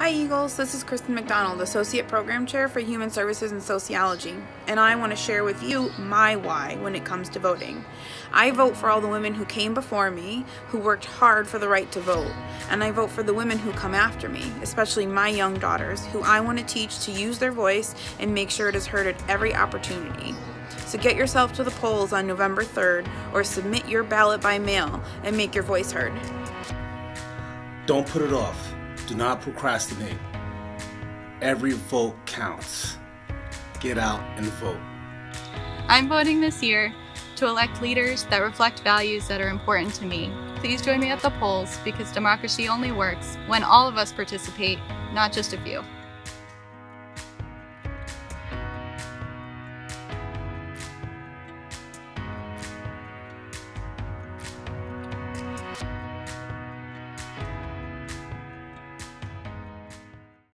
Hi Eagles, this is Kristen McDonald, Associate Program Chair for Human Services and Sociology, and I want to share with you my why when it comes to voting. I vote for all the women who came before me, who worked hard for the right to vote, and I vote for the women who come after me, especially my young daughters, who I want to teach to use their voice and make sure it is heard at every opportunity. So get yourself to the polls on November 3rd, or submit your ballot by mail and make your voice heard. Don't put it off. Do not procrastinate. Every vote counts. Get out and vote. I'm voting this year to elect leaders that reflect values that are important to me. Please join me at the polls because democracy only works when all of us participate, not just a few.